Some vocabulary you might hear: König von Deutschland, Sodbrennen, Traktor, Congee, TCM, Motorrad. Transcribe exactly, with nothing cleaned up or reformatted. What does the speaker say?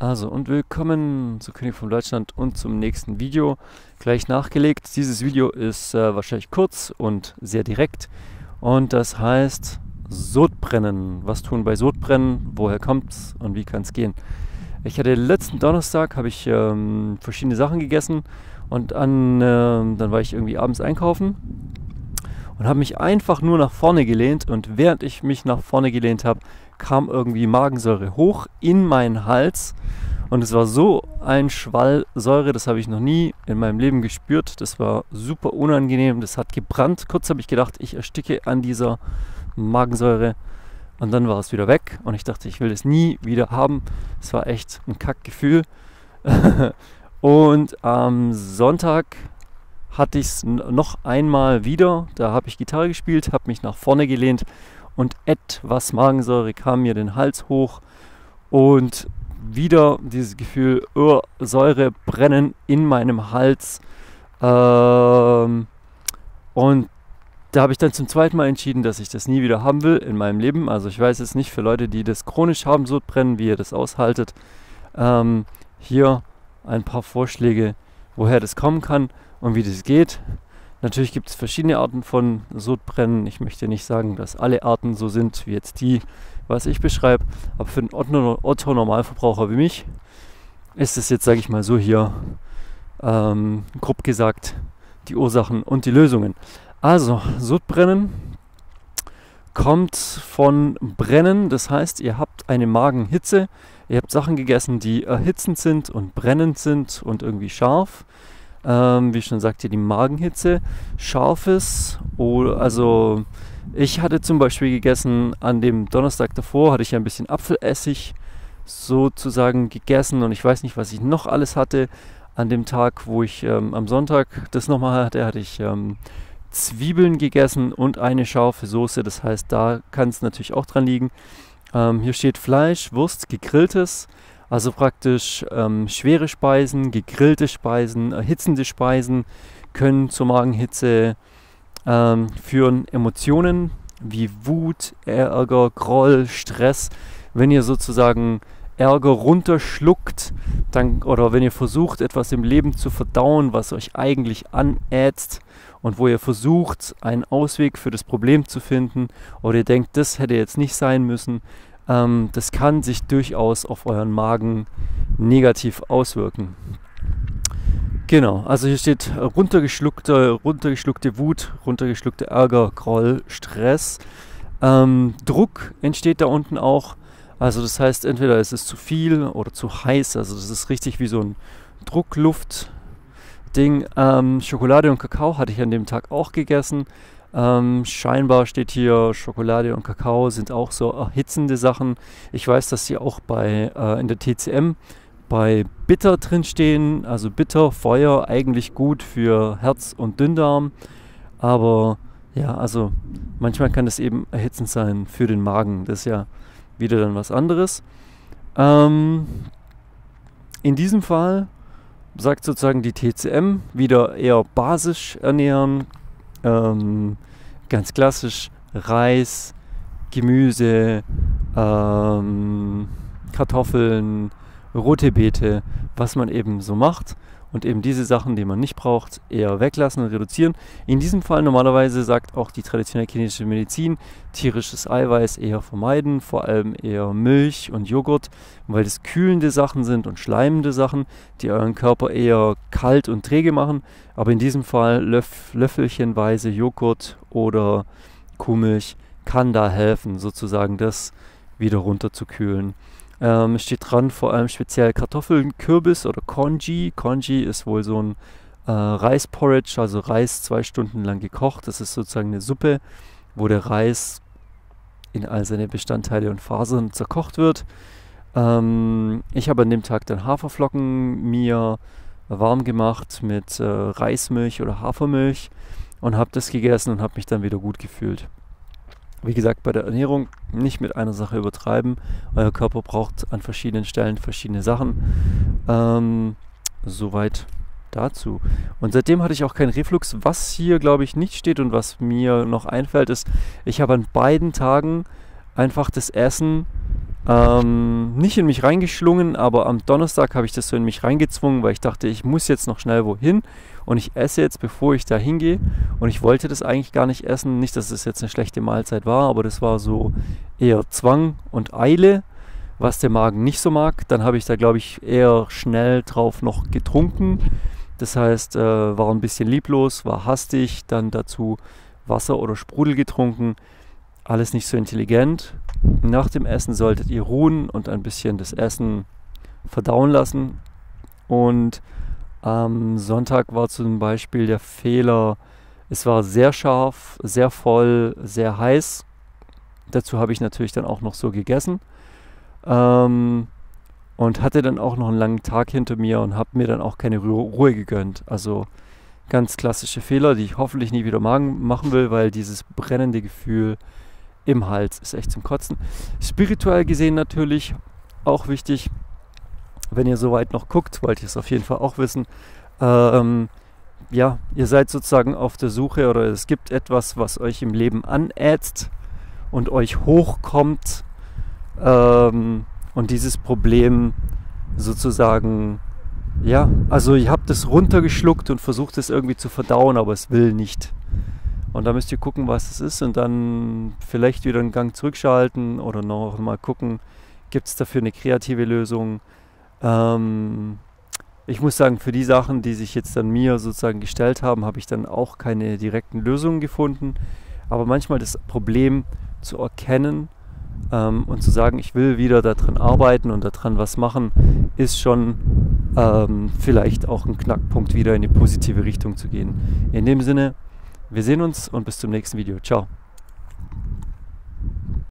Also und willkommen zu König von Deutschland und zum nächsten Video. Gleich nachgelegt, dieses Video ist äh, wahrscheinlich kurz und sehr direkt und das heißt Sodbrennen. Was tun bei Sodbrennen, woher kommt's und wie kann es gehen? Ich hatte letzten Donnerstag, habe ich ähm, verschiedene Sachen gegessen und an, äh, dann war ich irgendwie abends einkaufen und habe mich einfach nur nach vorne gelehnt und während ich mich nach vorne gelehnt habe, kam irgendwie Magensäure hoch in meinen Hals und es war so ein Schwall Säure, das habe ich noch nie in meinem Leben gespürt. Das war super unangenehm, das hat gebrannt. Kurz habe ich gedacht, ich ersticke an dieser Magensäure und dann war es wieder weg und ich dachte, ich will das nie wieder haben. Es war echt ein Kackgefühl. Und am Sonntag hatte ich es noch einmal wieder, da habe ich Gitarre gespielt, habe mich nach vorne gelehnt und etwas Magensäure kam mir den Hals hoch und wieder dieses Gefühl, oh, Säure brennen in meinem Hals. Ähm, und da habe ich dann zum zweiten Mal entschieden, dass ich das nie wieder haben will in meinem Leben. Also ich weiß jetzt nicht für Leute, die das chronisch haben, Sodbrennen, wie ihr das aushaltet. Ähm, hier ein paar Vorschläge, woher das kommen kann und wie das geht. Natürlich gibt es verschiedene Arten von Sodbrennen. Ich möchte nicht sagen, dass alle Arten so sind wie jetzt die, was ich beschreibe. Aber für einen Otto-Normalverbraucher wie mich ist es jetzt, sage ich mal so hier, ähm, grob gesagt, die Ursachen und die Lösungen. Also, Sodbrennen kommt von Brennen. Das heißt, ihr habt eine Magenhitze. Ihr habt Sachen gegessen, die erhitzend sind und brennend sind und irgendwie scharf. Ähm, wie schon sagte, die Magenhitze, scharfes, oder, also ich hatte zum Beispiel gegessen, an dem Donnerstag davor hatte ich ein bisschen Apfelessig sozusagen gegessen und ich weiß nicht, was ich noch alles hatte. An dem Tag, wo ich ähm, am Sonntag das nochmal hatte, hatte ich ähm, Zwiebeln gegessen und eine scharfe Soße, das heißt, da kann es natürlich auch dran liegen. Ähm, hier steht Fleisch, Wurst, gegrilltes. Also praktisch ähm, schwere Speisen, gegrillte Speisen, erhitzende Speisen können zur Magenhitze ähm, führen. Emotionen wie Wut, Ärger, Groll, Stress. Wenn ihr sozusagen Ärger runterschluckt dann, oder wenn ihr versucht, etwas im Leben zu verdauen, was euch eigentlich anätzt und wo ihr versucht, einen Ausweg für das Problem zu finden oder ihr denkt, das hätte jetzt nicht sein müssen, das kann sich durchaus auf euren Magen negativ auswirken. Genau, also hier steht runtergeschluckte, runtergeschluckte Wut, runtergeschluckte Ärger, Groll, Stress. Ähm, Druck entsteht da unten auch. Also das heißt, entweder ist es zu viel oder zu heiß. Also das ist richtig wie so ein Druckluft-Ding. Ähm, Schokolade und Kakao hatte ich an dem Tag auch gegessen. Ähm, scheinbar steht hier, Schokolade und Kakao sind auch so erhitzende Sachen. Ich weiß, dass sie auch bei, äh, in der T C M bei Bitter drinstehen. Also Bitter, Feuer, eigentlich gut für Herz und Dünndarm. Aber ja, also manchmal kann das eben erhitzend sein für den Magen. Das ist ja wieder dann was anderes. Ähm, in diesem Fall sagt sozusagen die T C M wieder eher basisch ernähren. Ähm, ganz klassisch Reis, Gemüse, ähm, Kartoffeln, rote Beete, was man eben so macht und eben diese Sachen, die man nicht braucht, eher weglassen und reduzieren. In diesem Fall normalerweise sagt auch die traditionelle chinesische Medizin, tierisches Eiweiß eher vermeiden, vor allem eher Milch und Joghurt, weil das kühlende Sachen sind und schleimende Sachen, die euren Körper eher kalt und träge machen. Aber in diesem Fall löff, löffelchenweise Joghurt oder Kuhmilch kann da helfen, sozusagen das wieder runterzukühlen. Ähm, steht dran, vor allem speziell Kartoffeln, Kürbis oder Congee. Congee ist wohl so ein äh, Reisporridge, also Reis zwei Stunden lang gekocht. Das ist sozusagen eine Suppe, wo der Reis in all seine Bestandteile und Fasern zerkocht wird. Ähm, ich habe an dem Tag dann Haferflocken mir warm gemacht mit äh, Reismilch oder Hafermilch und habe das gegessen und habe mich dann wieder gut gefühlt. Wie gesagt, bei der Ernährung nicht mit einer Sache übertreiben. Euer Körper braucht an verschiedenen Stellen verschiedene Sachen. Ähm, soweit dazu. Und seitdem hatte ich auch keinen Reflux. Was hier, glaube ich, nicht steht und was mir noch einfällt, ist, ich habe an beiden Tagen einfach das Essen Ähm, nicht in mich reingeschlungen, aber am Donnerstag habe ich das so in mich reingezwungen, weil ich dachte, ich muss jetzt noch schnell wohin und ich esse jetzt, bevor ich da hingehe. Und ich wollte das eigentlich gar nicht essen. Nicht, dass es jetzt eine schlechte Mahlzeit war, aber das war so eher Zwang und Eile, was der Magen nicht so mag. Dann habe ich da, glaube ich, eher schnell drauf noch getrunken. Das heißt, äh, war ein bisschen lieblos, war hastig, dann dazu Wasser oder Sprudel getrunken. Alles nicht so intelligent. Nach dem Essen solltet ihr ruhen und ein bisschen das Essen verdauen lassen. Und am Sonntag war zum Beispiel der Fehler, es war sehr scharf, sehr voll, sehr heiß. Dazu habe ich natürlich dann auch noch so gegessen. Ähm, und hatte dann auch noch einen langen Tag hinter mir und habe mir dann auch keine Ruhe, Ruhe gegönnt. Also ganz klassische Fehler, die ich hoffentlich nie wieder machen will, weil dieses brennende Gefühl im Hals ist echt zum Kotzen. Spirituell gesehen natürlich auch wichtig, wenn ihr soweit noch guckt, wollt ihr es auf jeden Fall auch wissen. Ähm, ja, ihr seid sozusagen auf der Suche oder es gibt etwas, was euch im Leben anätzt und euch hochkommt ähm, und dieses Problem sozusagen, ja, also ihr habt es runtergeschluckt und versucht es irgendwie zu verdauen, aber es will nicht. Und da müsst ihr gucken, was es ist und dann vielleicht wieder einen Gang zurückschalten oder noch mal gucken, gibt es dafür eine kreative Lösung. Ähm, ich muss sagen, für die Sachen, die sich jetzt an mir sozusagen gestellt haben, habe ich dann auch keine direkten Lösungen gefunden. Aber manchmal das Problem zu erkennen ähm, und zu sagen, ich will wieder daran arbeiten und daran was machen, ist schon ähm, vielleicht auch ein Knackpunkt, wieder in die positive Richtung zu gehen. In dem Sinne, wir sehen uns und bis zum nächsten Video. Ciao.